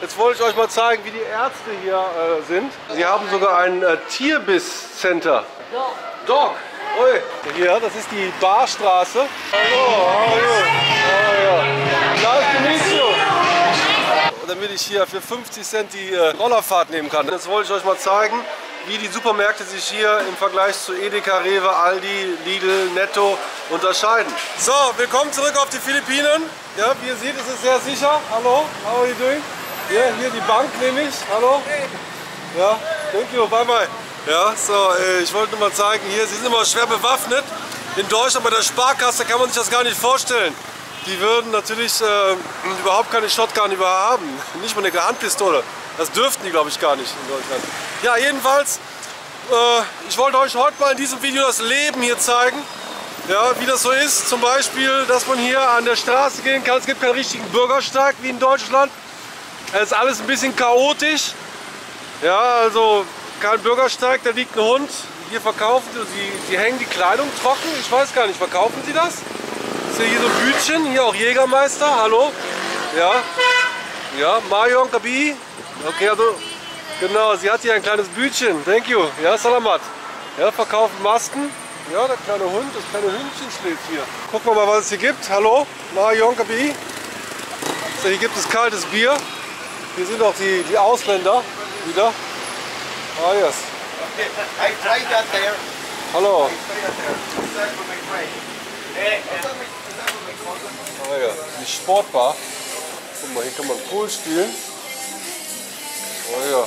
Jetzt wollte ich euch mal zeigen, wie die Ärzte hier sind. Sie haben sogar ein Tierbiss-Center. Dog. Dog. Ui. Hier, das ist die Barstraße. Hallo, hallo. Damit ich hier für 50 Cent die Rollerfahrt nehmen kann. Jetzt wollte ich euch mal zeigen, wie die Supermärkte sich hier im Vergleich zu Edeka, Rewe, Aldi, Lidl, Netto unterscheiden. So, willkommen zurück auf die Philippinen. Ja, wie ihr seht, es ist sehr sicher. Hallo, how are you doing? Ja, hier die Bank nehme ich. Hallo. Ja, thank you, bye bye. Ja, so, ich wollte nur mal zeigen, hier, sie sind immer schwer bewaffnet. In Deutschland bei der Sparkasse kann man sich das gar nicht vorstellen. Die würden natürlich überhaupt keine Shotgun haben, nicht mal eine Handpistole. Das dürften die, glaube ich, gar nicht in Deutschland. Ja, jedenfalls, ich wollte euch heute mal in diesem Video das Leben hier zeigen. Ja, wie das so ist, zum Beispiel, dass man hier an der Straße gehen kann. Es gibt keinen richtigen Bürgersteig wie in Deutschland. Es ist alles ein bisschen chaotisch. Ja, also kein Bürgersteig, da liegt ein Hund. Hier verkaufen sie hängen die Kleidung trocken. Ich weiß gar nicht, verkaufen sie das? Ist ja hier so ein Bütchen, hier auch Jägermeister, hallo. Ja, ja, Marion Kabi. Okay, also, genau, sie hat hier ein kleines Bütchen, thank you. Ja, Salamat. Ja, verkaufen Masken. Ja, der kleine Hund, das kleine Hündchen schläft hier. Gucken wir mal, was es hier gibt, hallo, Marion Kabi. So, hier gibt es kaltes Bier. Hier sind auch die Ausländer wieder. Ah, yes. I tried that there. Hallo. Ah ja, die Sportbar. Guck mal, hier kann man Pool spielen. Oh ja.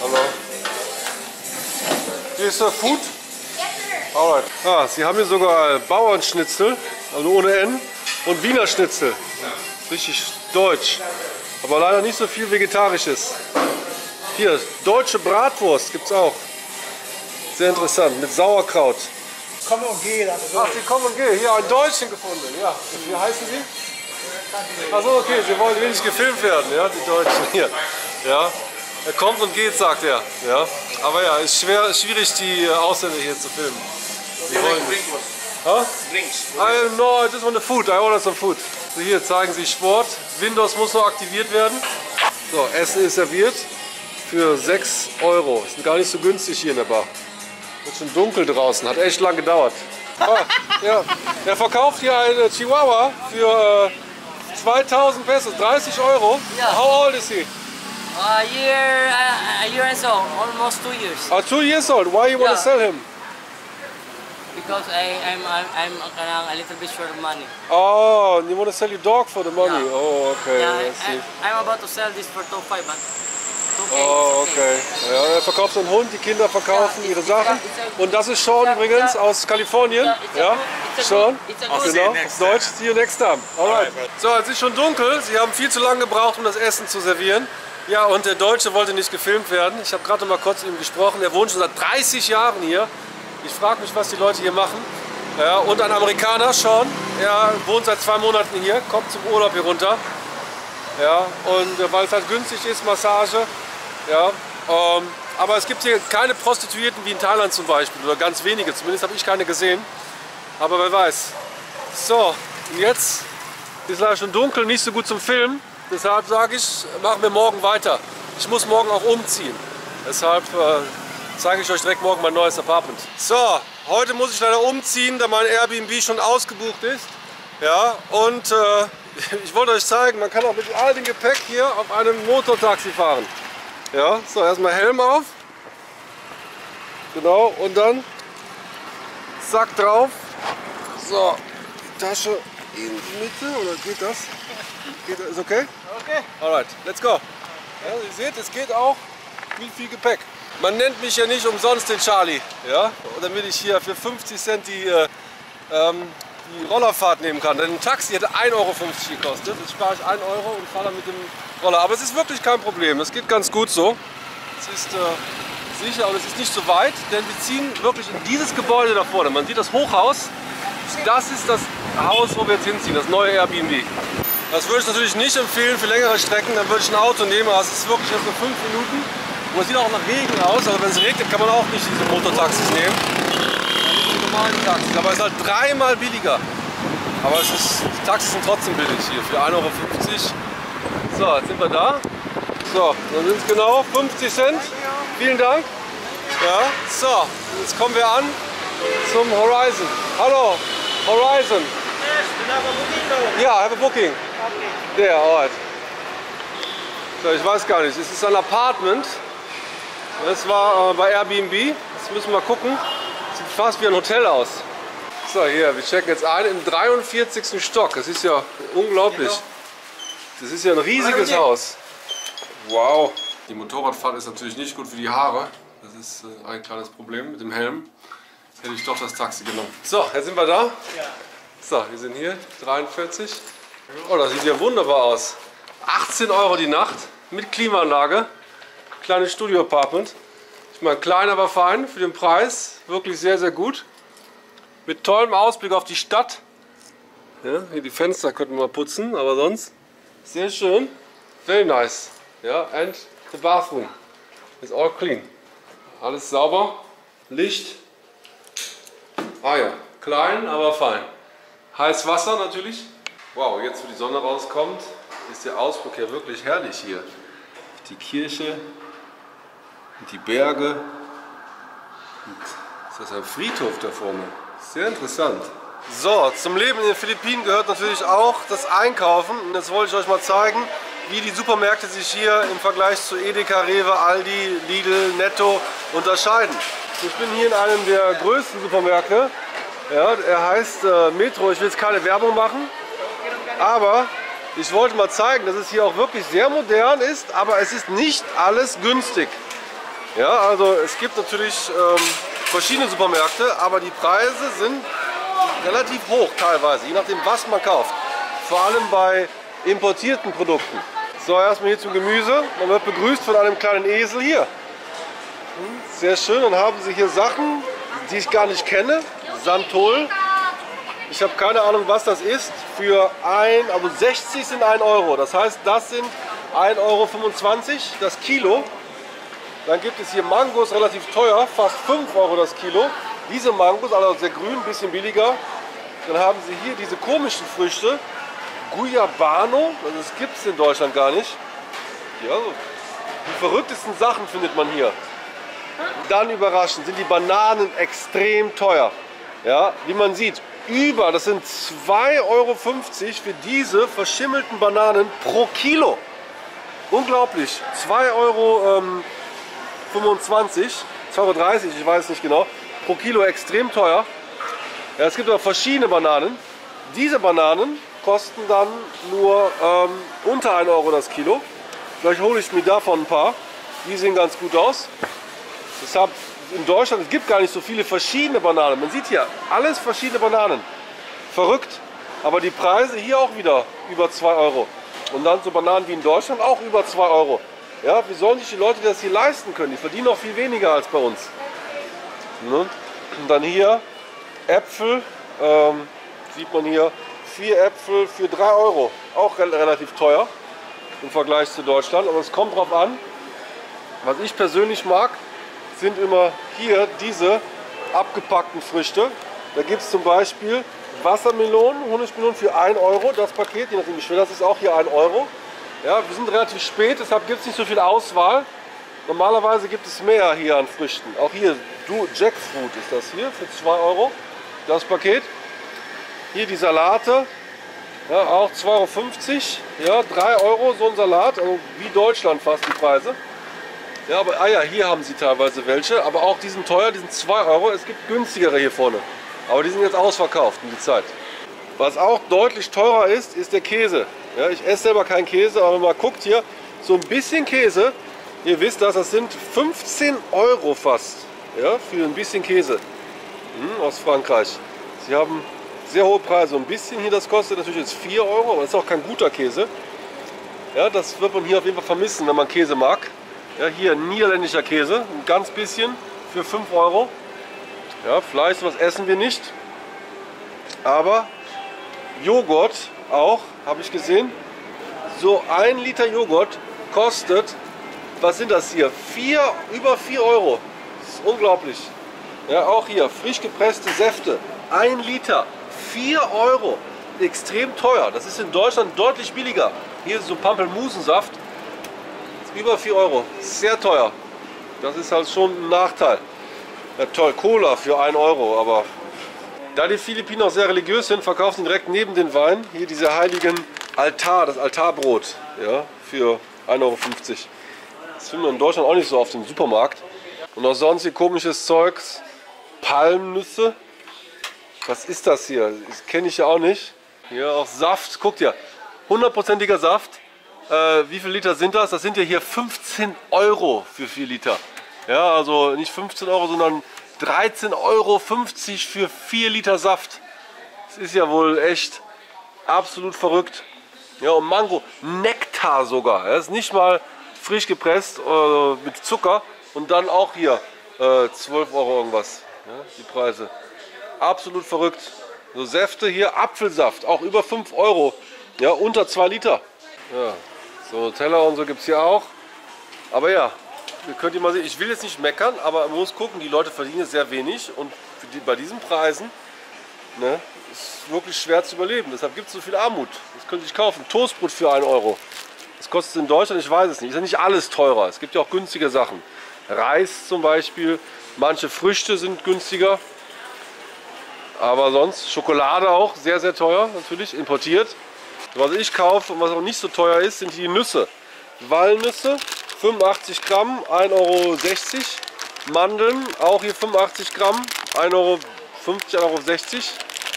Hallo. Hier ist der Food. Alright. Ah, sie haben hier sogar Bauernschnitzel, also ohne N, und Wiener Schnitzel. Richtig deutsch. Aber leider nicht so viel Vegetarisches. Hier, deutsche Bratwurst gibt es auch. Sehr interessant, mit Sauerkraut. Komm und geh. Ach, Sie kommen und gehen. Hier, ein Deutschen gefunden. Ja. Wie heißen Sie? Achso, okay, Sie wollen wenig gefilmt werden, ja, die Deutschen hier. Ja. Er kommt und geht, sagt er. Ja. Aber ja, ist schwierig, die Ausländer hier zu filmen. Sie wollen nicht. Huh? Drinks. No, I just want the food. I ordered some food. So, hier zeigen Sie Sport. Windows muss noch aktiviert werden. So, Essen ist serviert für 6 Euro. Ist gar nicht so günstig hier in der Bar. Ist schon dunkel draußen, hat echt lang gedauert. Ah, ja. Er verkauft hier einen Chihuahua für 2000 Pesos, 30 Euro. Yeah. How old is he? A year and so, almost 2 years. 2 years old? Why you want to sell him? Because I'm a little bit short of money. Oh, you want to sell your dog for the money? Yeah. Oh, okay. Yeah, I'm about to sell this for 2.5, but... Okay, oh, okay. Okay. Ja, er verkauft so einen Hund, die Kinder verkaufen ihre Sachen. Und das ist Sean übrigens aus Kalifornien. Ja, Sean. Genau, auf Deutsch, see you next time. Alright. So, es ist schon dunkel. Sie haben viel zu lange gebraucht, um das Essen zu servieren. Ja, und der Deutsche wollte nicht gefilmt werden. Ich habe gerade mal kurz mit ihm gesprochen. Er wohnt schon seit 30 Jahren hier. Ich frage mich, was die Leute hier machen. Ja, und ein Amerikaner, Sean, er wohnt seit 2 Monaten hier, kommt zum Urlaub hier runter. Ja, und weil es halt günstig ist, Massage. Ja, aber es gibt hier keine Prostituierten wie in Thailand zum Beispiel, oder ganz wenige, zumindest habe ich keine gesehen, aber wer weiß. So, und jetzt ist leider schon dunkel, nicht so gut zum Filmen, deshalb sage ich, machen wir morgen weiter. Ich muss morgen auch umziehen, deshalb zeige ich euch direkt morgen mein neues Apartment. So, heute muss ich leider umziehen, da mein Airbnb schon ausgebucht ist. Ja, und ich wollte euch zeigen, man kann auch mit all dem Gepäck hier auf einem Motortaxi fahren. Ja, so erstmal Helm auf, genau, und dann Sack drauf, so, die Tasche in die Mitte, oder geht das? Geht das, ist okay? Okay. Alright, let's go. Ja, ihr seht, es geht auch mit viel Gepäck. Man nennt mich ja nicht umsonst den Charlie, ja, damit ich hier für 50 Cent die Rollerfahrt nehmen kann. Denn ein Taxi hätte 1,50 Euro gekostet, jetzt spare ich 1 Euro und fahre dann mit dem Roller. Aber es ist wirklich kein Problem, es geht ganz gut so. Es ist sicher und es ist nicht so weit, denn wir ziehen wirklich in dieses Gebäude da vorne. Man sieht das Hochhaus, das ist das Haus, wo wir jetzt hinziehen, das neue Airbnb. Das würde ich natürlich nicht empfehlen für längere Strecken, dann würde ich ein Auto nehmen, aber es ist wirklich erst nur 5 Minuten. Und es sieht auch nach Regen aus, also wenn es regnet, kann man auch nicht diese Motortaxis nehmen. Aber es ist halt 3-mal billiger. Aber die Taxis sind trotzdem billig hier. Für 1,50 Euro So, jetzt sind wir da. So, dann sind es genau 50 Cent. Vielen Dank. Ja, so, jetzt kommen wir an zum Horizon. Hallo, Horizon. Ja, I have a booking. Yeah, alright. So, ich weiß gar nicht, es ist ein Apartment. Das war bei Airbnb. Jetzt müssen wir gucken. Sieht fast wie ein Hotel aus. So, hier, wir checken jetzt ein im 43. Stock. Das ist ja unglaublich. Das ist ja ein riesiges Haus. Wow. Die Motorradfahrt ist natürlich nicht gut für die Haare. Das ist ein kleines Problem mit dem Helm. Jetzt hätte ich doch das Taxi genommen. So, jetzt sind wir da. So, wir sind hier, 43. Oh, das sieht ja wunderbar aus. 18 Euro die Nacht mit Klimaanlage. Kleines Studio-Apartment. Ich meine, klein, aber fein für den Preis. Wirklich sehr, sehr gut. Mit tollem Ausblick auf die Stadt. Ja, hier die Fenster könnten wir putzen, aber sonst sehr schön. Very nice. Ja, and the bathroom is all clean. Alles sauber. Licht. Ah ja, klein, aber fein. Heiß Wasser natürlich. Wow, jetzt wo die Sonne rauskommt, ist der Ausblick ja wirklich herrlich hier. Die Kirche, die Berge. Und ist das ein Friedhof da vorne? Sehr interessant. So, zum Leben in den Philippinen gehört natürlich auch das Einkaufen. Und jetzt wollte ich euch mal zeigen, wie die Supermärkte sich hier im Vergleich zu Edeka, Rewe, Aldi, Lidl, Netto unterscheiden. Ich bin hier in einem der größten Supermärkte. Ja, er heißt Metro. Ich will jetzt keine Werbung machen, aber ich wollte mal zeigen, dass es hier auch wirklich sehr modern ist, aber es ist nicht alles günstig. Ja, also es gibt natürlich verschiedene Supermärkte, aber die Preise sind relativ hoch teilweise, je nachdem was man kauft. Vor allem bei importierten Produkten. So, erstmal hier zum Gemüse. Man wird begrüßt von einem kleinen Esel hier. Sehr schön, dann haben sie hier Sachen, die ich gar nicht kenne. Santol. Ich habe keine Ahnung, was das ist. Für 1,60 sind 1 Euro. Das heißt, das sind 1,25 Euro das Kilo. Dann gibt es hier Mangos, relativ teuer, fast 5 Euro das Kilo. Diese Mangos, also sehr grün, ein bisschen billiger. Dann haben sie hier diese komischen Früchte. Guayabano, also das gibt es in Deutschland gar nicht. Ja, so. Die verrücktesten Sachen findet man hier. Dann überraschend sind die Bananen extrem teuer. Ja, wie man sieht. Das sind 2,50 Euro für diese verschimmelten Bananen pro Kilo. Unglaublich. 2,25 Euro, 2,30 Euro, ich weiß nicht genau. Pro Kilo extrem teuer. Ja, es gibt aber verschiedene Bananen. Diese Bananen kosten dann nur unter 1 Euro das Kilo. Vielleicht hole ich mir davon ein paar. Die sehen ganz gut aus. Deshalb in Deutschland, es gibt gar nicht so viele verschiedene Bananen. Man sieht hier alles verschiedene Bananen. Verrückt. Aber die Preise hier auch wieder über 2 Euro. Und dann so Bananen wie in Deutschland auch über 2 Euro. Ja, wie sollen sich die Leute das hier leisten können? Die verdienen auch viel weniger als bei uns. Ne? Und dann hier Äpfel. Sieht man hier 4 Äpfel für 3 Euro. Auch relativ teuer im Vergleich zu Deutschland. Aber es kommt drauf an. Was ich persönlich mag, sind immer hier diese abgepackten Früchte. Da gibt es zum Beispiel Wassermelonen, Honigmelonen für 1 Euro. Das Paket, je nachdem wie schwer das ist, auch hier 1 Euro. Ja, wir sind relativ spät, deshalb gibt es nicht so viel Auswahl. Normalerweise gibt es mehr hier an Früchten. Auch hier Jackfruit ist das hier für 2 Euro. Das Paket. Hier die Salate, ja, auch 2,50 Euro. Ja, 3 Euro so ein Salat, also wie Deutschland fast die Preise. Ja, aber Eier, hier haben sie teilweise welche, aber auch die sind teuer, die sind 2 Euro, es gibt günstigere hier vorne. Aber die sind jetzt ausverkauft in die Zeit. Was auch deutlich teurer ist, ist der Käse. Ja, ich esse selber keinen Käse, aber wenn man guckt hier, so ein bisschen Käse, ihr wisst das, das sind 15 Euro fast, ja, für ein bisschen Käse aus Frankreich. Sie haben sehr hohe Preise, ein bisschen hier, das kostet natürlich jetzt 4 Euro, aber das ist auch kein guter Käse. Ja, das wird man hier auf jeden Fall vermissen, wenn man Käse mag. Ja, hier niederländischer Käse, ein ganz bisschen für 5 Euro. Ja, Fleisch, was essen wir nicht. Aber Joghurt auch, habe ich gesehen. So ein Liter Joghurt kostet, was sind das hier? Über 4 Euro. Das ist unglaublich. Ja, auch hier frisch gepresste Säfte. 1 Liter, 4 Euro. Extrem teuer. Das ist in Deutschland deutlich billiger. Hier so Pampelmusensaft, über 4 Euro, sehr teuer. Das ist halt schon ein Nachteil. Ja, toll, Cola für 1 Euro, aber da die Philippinen auch sehr religiös sind, verkaufen sie direkt neben den Wein hier diese heiligen Altar, das Altarbrot, ja, für 1,50 Euro. Das finden wir in Deutschland auch nicht so auf dem Supermarkt. Und auch sonst hier komisches Zeugs, Palmnüsse. Was ist das hier? Das kenne ich ja auch nicht. Hier auch Saft, guckt ihr, 100%iger Saft. Wie viele Liter sind das? Das sind ja hier 15 Euro für 4 Liter. Ja, also nicht 15 Euro, sondern 13,50 Euro für 4 Liter Saft. Das ist ja wohl echt absolut verrückt. Ja, und Mango, Nektar sogar. Das ist nicht mal frisch gepresst mit Zucker. Und dann auch hier 12 Euro irgendwas, ja, die Preise. Absolut verrückt. So Säfte hier, Apfelsaft, auch über 5 Euro, ja, unter 2 Liter. Ja, so Teller und so gibt es hier auch. Aber ja, ihr könnt mal sehen, ich will jetzt nicht meckern, aber man muss gucken, die Leute verdienen sehr wenig. Und für die, bei diesen Preisen, ne, ist wirklich schwer zu überleben. Deshalb gibt es so viel Armut. Das könnt ihr euch kaufen. Toastbrot für 1 Euro. Das kostet in Deutschland, ich weiß es nicht. Ist ja nicht alles teurer. Es gibt ja auch günstige Sachen. Reis zum Beispiel. Manche Früchte sind günstiger. Aber sonst Schokolade auch sehr, sehr teuer. Natürlich importiert. Was ich kaufe und was auch nicht so teuer ist, sind die Nüsse. Walnüsse, 85 Gramm, 1,60 Euro. Mandeln, auch hier 85 Gramm, 1,50 Euro, 1,60 Euro.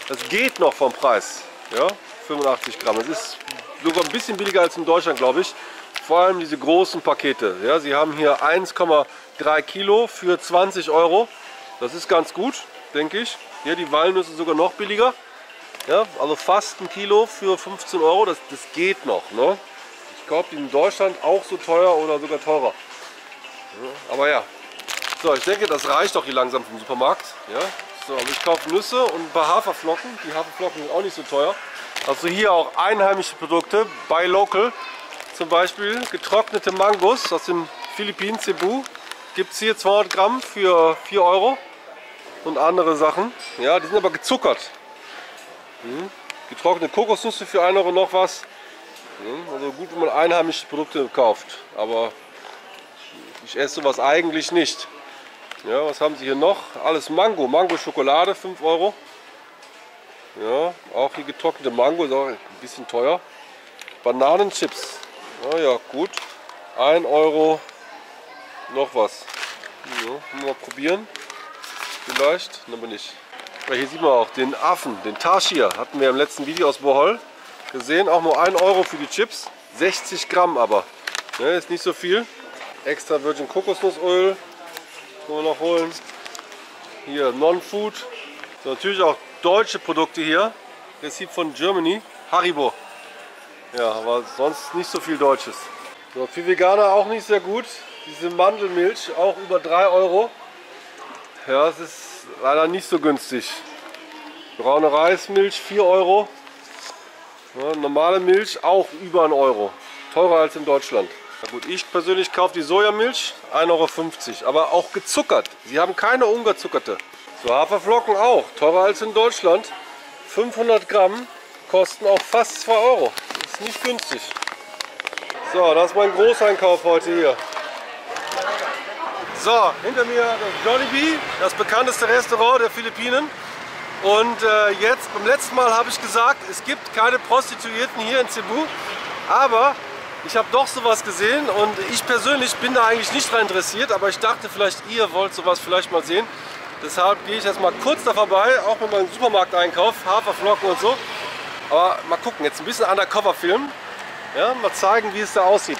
Das geht noch vom Preis, ja, 85 Gramm. Das ist sogar ein bisschen billiger als in Deutschland, glaube ich. Vor allem diese großen Pakete. Ja, sie haben hier 1,3 Kilo für 20 Euro. Das ist ganz gut, denke ich. Hier die Walnüsse sogar noch billiger. Ja, also fast ein Kilo für 15 Euro, das geht noch. Ne? Ich glaube, die in Deutschland auch so teuer oder sogar teurer. Ja, aber ja, so, ich denke, das reicht doch hier langsam vom Supermarkt. Ja? So, also ich kaufe Nüsse und ein paar Haferflocken. Die Haferflocken sind auch nicht so teuer. Also hier auch einheimische Produkte, Buy Local. Zum Beispiel getrocknete Mangos aus den Philippinen, Cebu. Gibt es hier 200 Gramm für 4 Euro und andere Sachen. Ja, die sind aber gezuckert. Getrocknete Kokosnüsse für 1 Euro noch was. Also gut, wenn man einheimische Produkte kauft. Aber ich esse sowas eigentlich nicht. Ja, was haben sie hier noch? Alles Mango. Mango-Schokolade, 5 Euro. Ja, auch die getrocknete Mango, ist auch ein bisschen teuer. Bananenchips. Naja, gut. 1 Euro noch was. Ja, mal probieren. Vielleicht, aber nicht. Hier sieht man auch den Affen, den Tarschir, hatten wir im letzten Video aus Bohol gesehen. Auch nur 1 Euro für die Chips, 60 Gramm aber. Ne, ist nicht so viel. Extra Virgin Kokosnussöl können wir noch holen. Hier Non-Food. So, natürlich auch deutsche Produkte hier. Rezept von Germany, Haribo. Ja, aber sonst nicht so viel Deutsches. So, für Veganer auch nicht sehr gut. Diese Mandelmilch, auch über 3 Euro. Ja, es ist leider nicht so günstig. Braune Reismilch 4 Euro. Ja, normale Milch auch über 1 Euro. Teurer als in Deutschland. Na gut, ich persönlich kaufe die Sojamilch 1,50 Euro. Aber auch gezuckert. Sie haben keine ungezuckerte. So, Haferflocken auch. Teurer als in Deutschland. 500 Gramm kosten auch fast 2 Euro. Ist nicht günstig. So, das ist mein Großeinkauf heute hier. So, hinter mir das Jollibee, das bekannteste Restaurant der Philippinen. Und jetzt, beim letzten Mal habe ich gesagt, es gibt keine Prostituierten hier in Cebu. Aber ich habe doch sowas gesehen und ich persönlich bin da eigentlich nicht dran interessiert. Aber ich dachte, vielleicht ihr wollt sowas vielleicht mal sehen. Deshalb gehe ich jetzt mal kurz da vorbei, auch mit meinem Supermarkteinkauf, Haferflocken und so. Aber mal gucken, jetzt ein bisschen undercover filmen. Ja, mal zeigen, wie es da aussieht.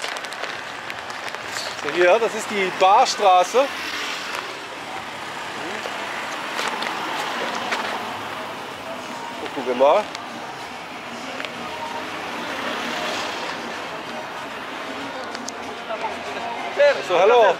So hier, das ist die Barstraße. Gucken wir mal. So, hallo.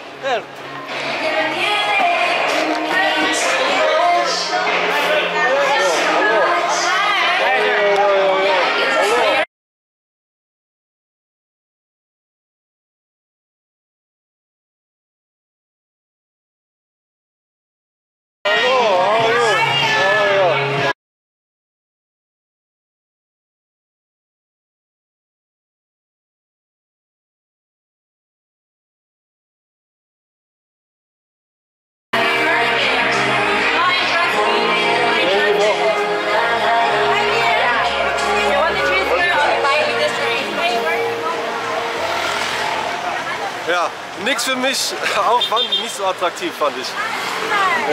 Ja, nichts für mich, auch nicht so attraktiv, fand ich.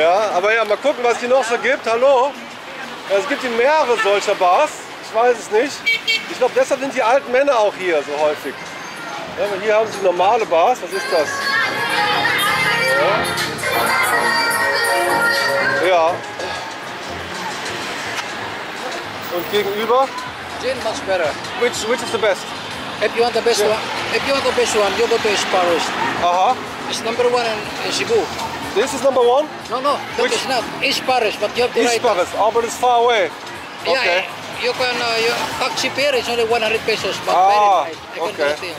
Ja, aber ja, mal gucken, was hier noch so gibt. Hallo? Ja, es gibt hier mehrere solcher Bars. Ich weiß es nicht. Ich glaube, deshalb sind die alten Männer auch hier so häufig. Ja, aber hier haben sie normale Bars. Was ist das? Ja. Ja. Und gegenüber? Gin much better. Which is the best? If you want the best one, you go to East Paris. Aha. It's #1 in Cebu. This is #1? No, that is not. East Paris, but you have to write. East Paris, but it's far away. Yeah, okay. You can, taxi fare is only 100 pesos, but very nice. I can do it.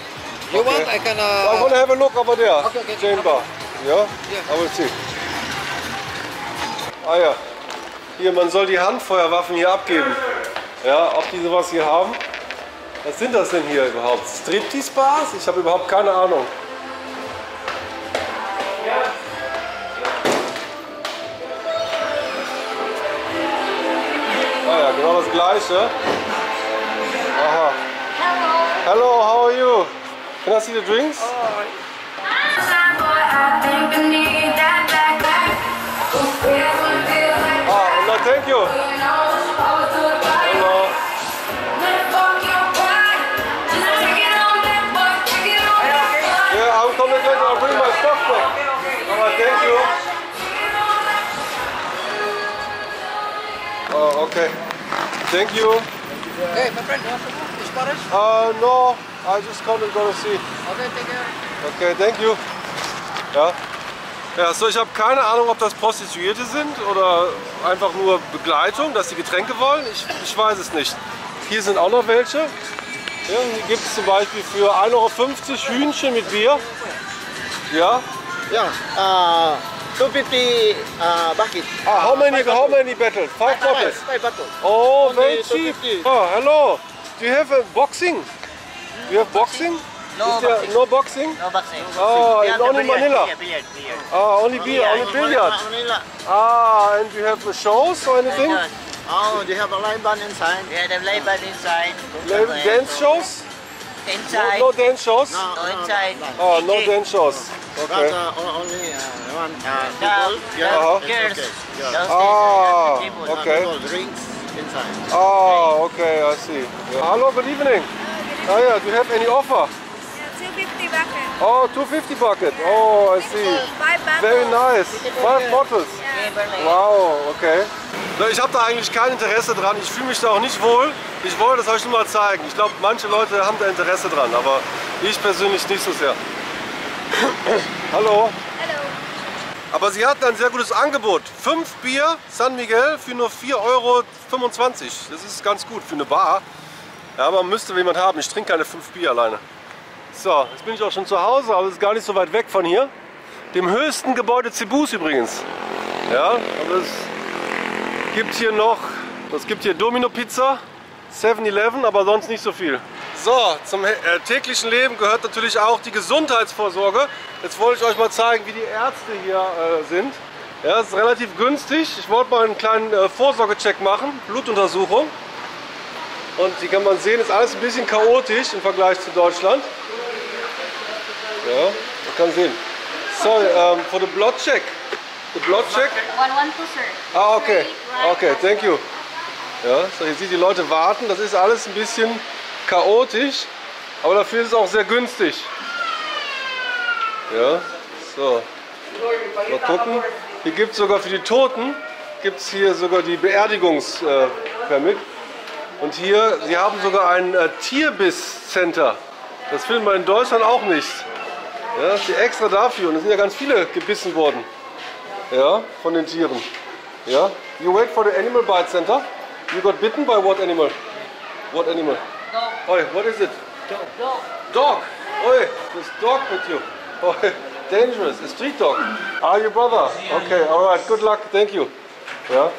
You want, I can... I want to have a look over there, Jane Bar. Yeah? Yeah? I will see. Ah ja, hier, man soll die Handfeuerwaffen hier abgeben. Ja, ob die sowas hier haben. Was sind das denn hier überhaupt? Striptease-Bars? Ich habe überhaupt keine Ahnung. Ah ja, genau das Gleiche. Aha. Hello, how are you? Can I see the drinks? No, thank you. Okay. Thank you. Hey, my friend, you want some fish Spanish? No, I just come and go to see. Okay, take care. Okay, thank you. Ja. Ja, so, ich habe keine Ahnung, ob das Prostituierte sind oder einfach nur Begleitung, dass sie Getränke wollen. Ich weiß es nicht. Hier sind auch noch welche. Ja, hier gibt es zum Beispiel für 1,50 Euro Hühnchen mit Bier. Ja. Ja. 250 bucket. How many battles? 5 bottles? 5 bottles. Oh, very cheap. Oh, hello. Do you have a boxing? Do you have boxing? No boxing. No boxing? No boxing. Oh, and only Manila? Beer. Oh, only beer, only billiard. And you have shows or anything? Oh, do you have a live band inside? Yeah, they have live band inside. Dance shows? Inside. No dance shows? No, inside. Oh, no dance shows. Okay. Only one people, girls. Okay. Drinks inside. Oh, okay, I see. Yeah. Hello, good evening. Oh yeah, do you have any offer? Yeah, 250 bucket. Oh, 250 bucket. Oh, I see. Very nice. 5 bottles. Yeah. Wow, okay. Ich habe da eigentlich kein Interesse dran. Ich fühle mich da auch nicht wohl. Ich wollte das euch nur mal zeigen. Ich glaube, manche Leute haben da Interesse dran, aber ich persönlich nicht so sehr. Hallo. Hallo. Aber sie hatten ein sehr gutes Angebot. 5 Bier San Miguel für nur 4,25 Euro. Das ist ganz gut für eine Bar. Ja, man müsste jemand haben. Ich trinke keine 5 Bier alleine. So, jetzt bin ich auch schon zu Hause, aber es ist gar nicht so weit weg von hier. Dem höchsten Gebäude Cebus übrigens. Ja, aber es gibt hier noch, es gibt hier Domino Pizza, 7-Eleven, aber sonst nicht so viel. So, zum täglichen Leben gehört natürlich auch die Gesundheitsvorsorge. Jetzt wollte ich euch mal zeigen, wie die Ärzte hier sind. Ja, es ist relativ günstig. Ich wollte mal einen kleinen Vorsorgecheck machen, Blutuntersuchung. Und hier kann man sehen, ist alles ein bisschen chaotisch im Vergleich zu Deutschland. Ja, man kann sehen. Sorry, for the blood check. The blood check? 112, sir. Ah, okay. Okay, thank you. Ja, so, hier sieht die Leute warten. Das ist alles ein bisschen chaotisch, aber dafür ist es auch sehr günstig. Ja, so. Mal gucken. Hier gibt es sogar für die Toten, gibt es hier sogar die Beerdigungspermit. Und hier, sie haben sogar ein Tierbiss-Center. Das findet man in Deutschland auch nicht. Ja, das ist hier extra dafür. Und es sind ja ganz viele gebissen worden. Ja, von den Tieren. Ja. You wait for the animal bite center. You got bitten by what animal? What animal? Dog. Oi, what is it? Dog. Dog. Dog. Oi, this dog with you. Oi, dangerous. A street dog. Are you brother? Okay, alright. Good luck. Thank you. Ja.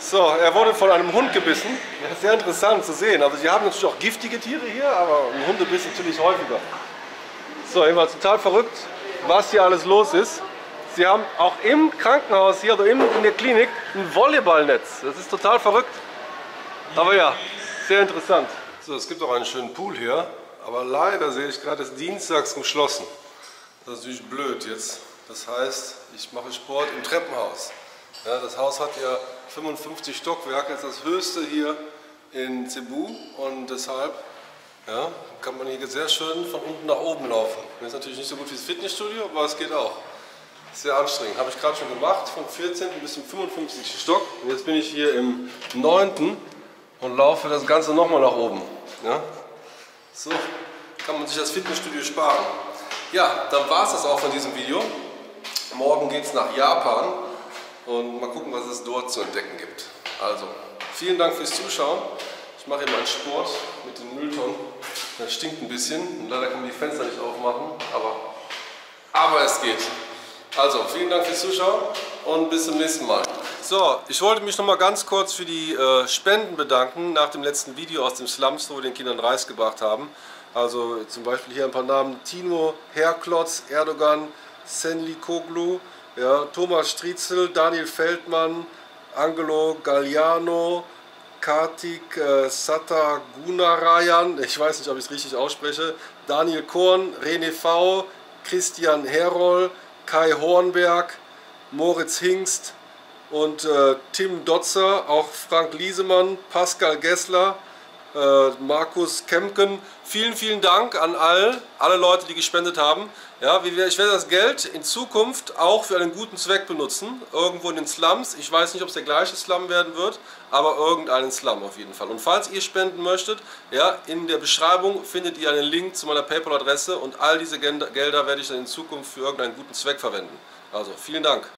So, er wurde von einem Hund gebissen. Ja, sehr interessant zu sehen. Also sie haben natürlich auch giftige Tiere hier, aber ein Hundebiss natürlich häufiger. So, jedenfalls total verrückt, was hier alles los ist. Sie haben auch im Krankenhaus hier, also in der Klinik, ein Volleyballnetz. Das ist total verrückt. Aber ja, sehr interessant. So, es gibt auch einen schönen Pool hier, aber leider sehe ich gerade, ist dienstags geschlossen. Das ist natürlich blöd jetzt. Das heißt, ich mache Sport im Treppenhaus. Ja, das Haus hat ja 55 Stockwerke, das ist das höchste hier in Cebu und deshalb ja, kann man hier sehr schön von unten nach oben laufen. Das ist natürlich nicht so gut wie das Fitnessstudio, aber es geht auch. Sehr anstrengend, habe ich gerade schon gemacht, vom 14. bis zum 55. Stock. Und jetzt bin ich hier im 9. und laufe das Ganze nochmal nach oben. Ja? So kann man sich das Fitnessstudio sparen. Ja, dann war es das auch von diesem Video. Morgen geht es nach Japan und mal gucken, was es dort zu entdecken gibt. Also, vielen Dank fürs Zuschauen. Ich mache hier meinen Sport mit den Mülltonnen. Das stinkt ein bisschen und leider kann man die Fenster nicht aufmachen, aber es geht. Also, vielen Dank fürs Zuschauen und bis zum nächsten Mal. So, ich wollte mich noch mal ganz kurz für die Spenden bedanken nach dem letzten Video aus dem Slums, wo wir den Kindern Reis gebracht haben. Also zum Beispiel hier ein paar Namen: Tino Herklotz, Erdogan Senli Koglu, ja, Thomas Striezel, Daniel Feldmann, Angelo Galliano, Katik Sataguna Gunarayan, ich weiß nicht, ob ich es richtig ausspreche, Daniel Korn, René V, Christian Herroll, Kai Hornberg, Moritz Hingst und Tim Dotzer, auch Frank Liesemann, Pascal Gessler, Markus Kempken. Vielen, vielen Dank an alle Leute, die gespendet haben. Ja, ich werde das Geld in Zukunft auch für einen guten Zweck benutzen, irgendwo in den Slums. Ich weiß nicht, ob es der gleiche Slum werden wird, aber irgendeinen Slum auf jeden Fall. Und falls ihr spenden möchtet, ja, in der Beschreibung findet ihr einen Link zu meiner PayPal-Adresse und all diese Gelder werde ich dann in Zukunft für irgendeinen guten Zweck verwenden. Also, vielen Dank.